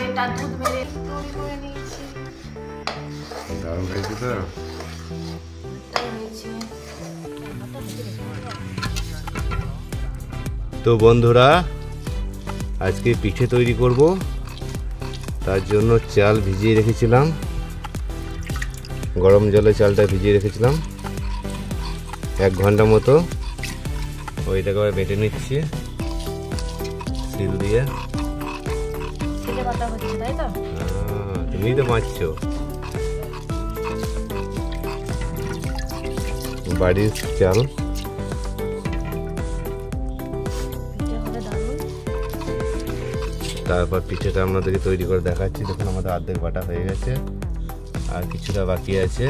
बेटा दूध मेरे थोड़ी थोड़ी नीचे डाल दे तो তো বন্ধুরা আজকে পিঠে তৈরি করব, তার জন্য চাল ভিজিয়ে রেখেছিলাম, গরম জলে চালটা ভিজিয়ে রেখেছিলাম 1 ঘন্টা মতো। ওইটাকে আবার বেটে নিচ্ছি শিল দিয়ে। তুমি তো মারছ, বাড়ির চাল তারপর পিঠেটা আপনাদেরকে তৈরি করে দেখাচ্ছি। দেখুন আমাদের অর্ধেক বাটা হয়ে গেছে, আর কিছুটা বাকি আছে,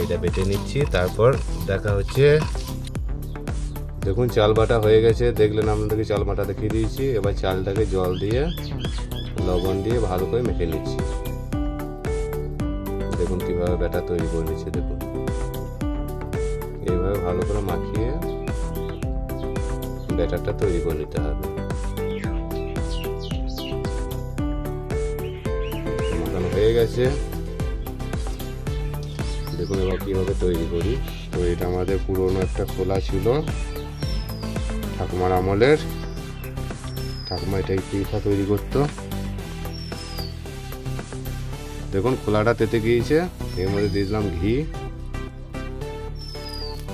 এটা বেটে নিচ্ছি, তারপর দেখা হচ্ছে। দেখুন চাল বাটা হয়ে গেছে, দেখলেন আপনাদেরকে চাল বাটা দেখিয়ে দিয়েছি। এবার চালটাকে জল দিয়ে লবণ দিয়ে ভালো করে মেখে নিচ্ছি। দেখুন কীভাবে ব্যাটা তৈরি করে নিচ্ছে, দেখুন এইভাবে ভালো করে মাখিয়ে ব্যাটারটা তৈরি করে নিতে হবে। হয়ে গেছে, দেখুন এবার কীভাবে তৈরি করি। তো এটা আমাদের পুরনো একটা খোলা ছিল ঠাকুমার আমলের, ঠাকুমা এটাই পিঠা তৈরি করত। দেখুন খোলাটা তেতে গিয়েছে, এর মধ্যে দিয়ে দিলাম ঘি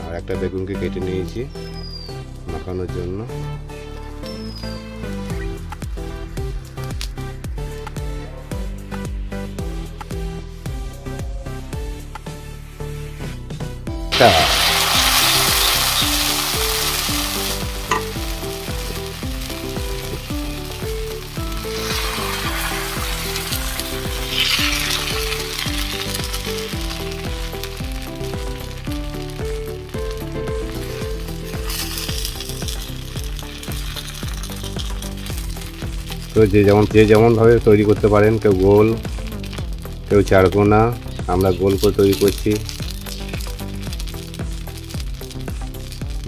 আর একটা বেগুনকে কেটে নিয়েছি মাখানোর জন্য। তো যেমনভাবে তৈরি করতে পারেন, কেউ গোল কেউ চারকোনা, আমরা গোল করে তৈরি করছি।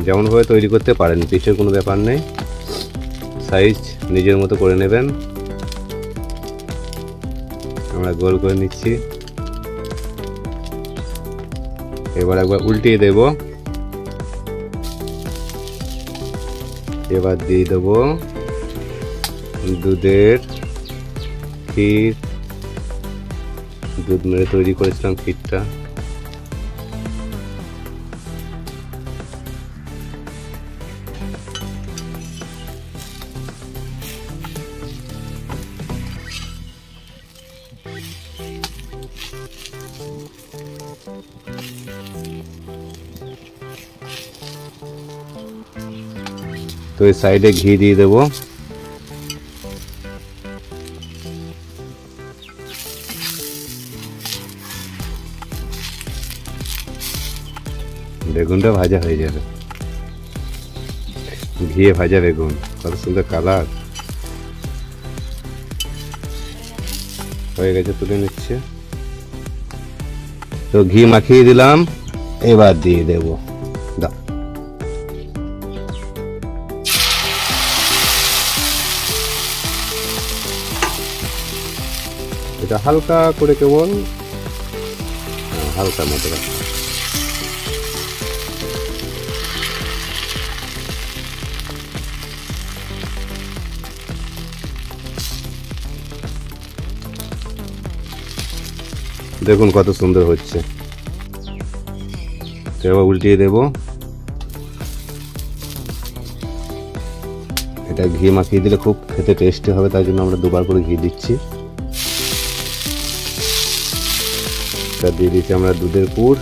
যেমনভাবে তৈরি করতে পারেন, পিঠের কোনো ব্যাপার নেই, সাইজ নিজের মতো করে নেবেন। আমরা গোল করে নিচ্ছি, এবার একবার উল্টিয়ে দেব। এবার দিয়ে দেব দুধের ক্ষীর, দুধ মেরে তৈরি করেছিলাম ক্ষীরটা। তো এই সাইডে ঘি দিয়ে দেব, বেগুনটা ভাজা হয়ে যাবে, ঘিয়ে ভাজা বেগুন, কত সুন্দর কালার হয়ে গেছে, তুলে নিচ্ছে। তো ঘি মাখিয়ে দিলাম, এবার দিয়ে দেব এটা হালকা করে, কেবল হালকা মতো রাখা। দেখুন কত সুন্দর হচ্ছে, এবার উল্টিয়ে দেব। এটা ঘি মাখিয়ে দিলে খুব খেতে টেস্টি হবে, তার জন্য আমরা দুবার করে ঘি দিচ্ছি। দিয়ে দিচ্ছি আমরা দুধের পুর,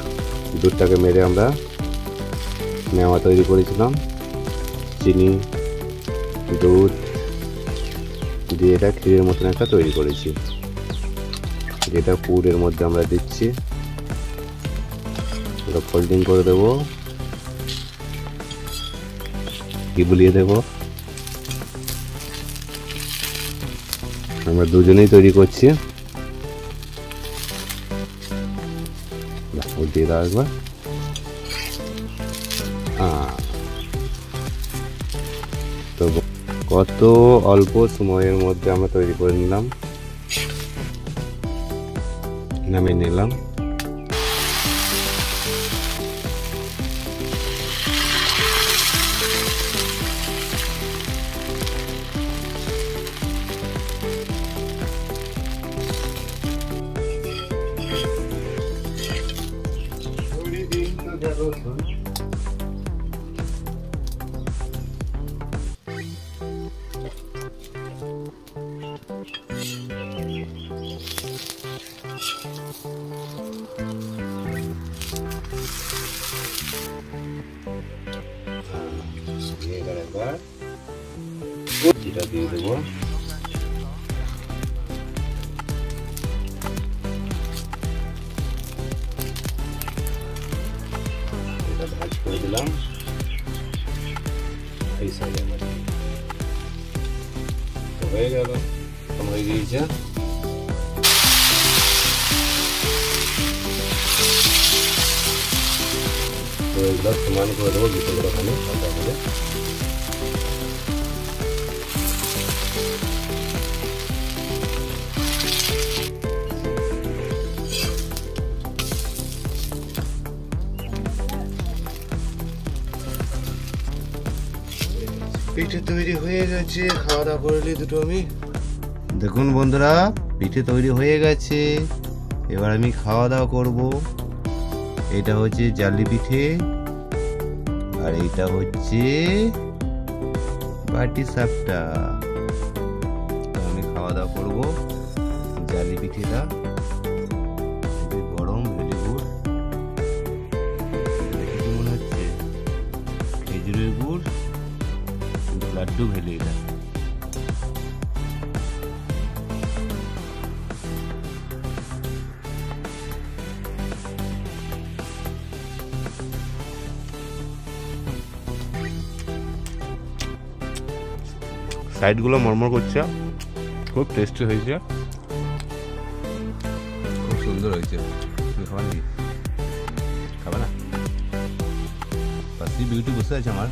দুধটাকে মেরে আমরা মেওয়া তৈরি করেছিলাম, চিনি দুধ দিয়ে এটা ক্ষীরের মতন একটা তৈরি করেছি, যেটা পুরের মধ্যে আমরা দিচ্ছি। এটা ফোল্ডিং করে দেব, ঘি বুলিয়ে দেব। আমরা দুজনেই তৈরি করছি, দিয়ে দাও একবার। তো কত অল্প সময়ের মধ্যে আমরা তৈরি করে নিলাম, নামিয়ে নিলাম। জিরা দিয়ে দেব, এটা ভাজ করে দিলাম। এই সাইজ আমাদের তো হয়ে গেল। তোমরা এই যে সমান করে দেবো ভিতরে ওখানে সাদা করে। পিঠে তৈরি হয়ে গেছে, খাওয়া দাওয়া করে দুটো আমি। দেখুন বন্ধুরা, পিঠে তৈরি হয়ে গেছে, এবার আমি খাওয়া দাওয়া করব। এটা হচ্ছে জালি পিঠে আর এটা হচ্ছে পাটিসাপটা। আমি খাওয়া দাওয়া করব জালি পিঠেটা। গরম ভেরি গুড়, কি মনে হচ্ছে খেজুরের গুড় লাড্ডু ভেলি। এটা সাইডগুলো মরমর করছে, খুব টেস্টি হয়েছে, খুব সুন্দর হয়েছে। খাবে না বিউটি বসে আছে আমার,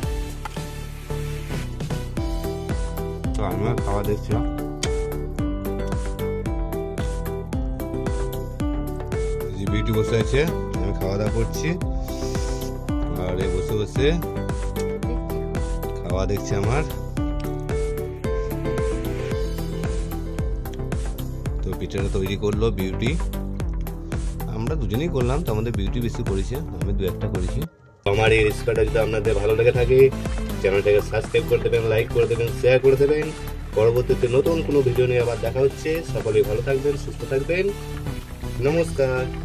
আমি খাওয়া দেখছিলাম। বিউটি বসে আছে, আমি খাওয়া দাওয়া করছি আর এ বসে বসে খাওয়া দেখছি আমার। তো পিঠাটা তৈরি করলো বিউটি, আমরা দুজনেই করলাম। তো আমাদের বিউটি বেশি করেছে, আমি দু একটা করেছি। আমার এই রেসিপিটা যদি আপনাদের ভালো লেগে থাকে, চ্যানেলটাকে সাবস্ক্রাইব করে দেবেন, লাইক করে দেবেন, শেয়ার করে দেবেন। পরবর্তীতে নতুন কোনো ভিডিও নিয়ে আবার দেখা হচ্ছে। সকলেই ভালো থাকবেন, সুস্থ থাকবেন। নমস্কার।